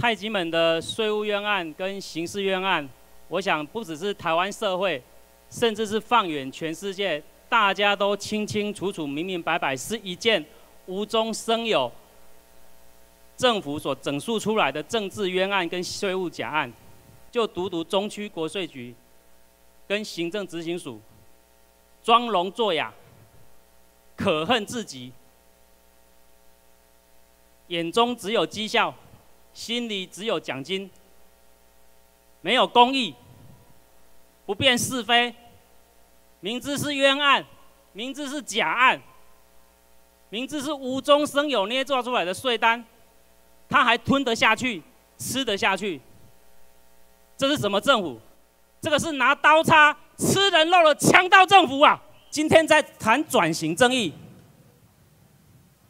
太极门的税务冤案跟刑事冤案，我想不只是台湾社会，甚至是放眼全世界，大家都清清楚楚、明明白白，是一件无中生有政府所整肃出来的政治冤案跟税务假案。就独独中区国税局跟行政执行署装聋作哑，可恨至极。 眼中只有绩效，心里只有奖金，没有公义，不辨是非，明知是冤案，明知是假案，明知是无中生有捏造出来的税单，他还吞得下去，吃得下去，这是什么政府？这个是拿刀叉吃人肉的强盗政府啊！今天在谈转型正义。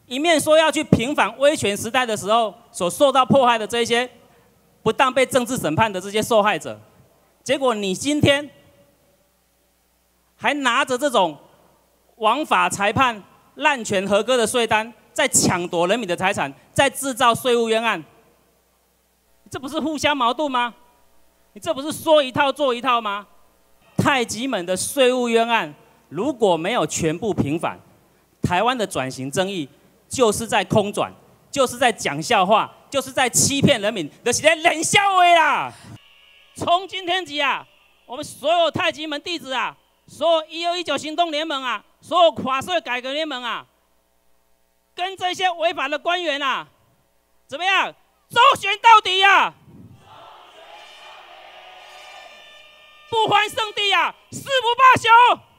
一面说要去平反威权时代的时候所受到迫害的这些不当被政治审判的这些受害者，结果你今天还拿着这种枉法裁判、滥权和割的税单，在抢夺人民的财产，在制造税务冤案，这不是互相矛盾吗？你这不是说一套做一套吗？太极门的税务冤案如果没有全部平反，台湾的转型正义。 就是在空转，就是在讲笑话，就是在欺骗人民，就是在冷笑话啦！从今天起啊，我们所有太极门弟子啊，所有1219行动联盟啊，所有跨税改革联盟啊，跟这些违法的官员啊，怎么样？周旋到底啊！不还圣地啊，誓不罢休！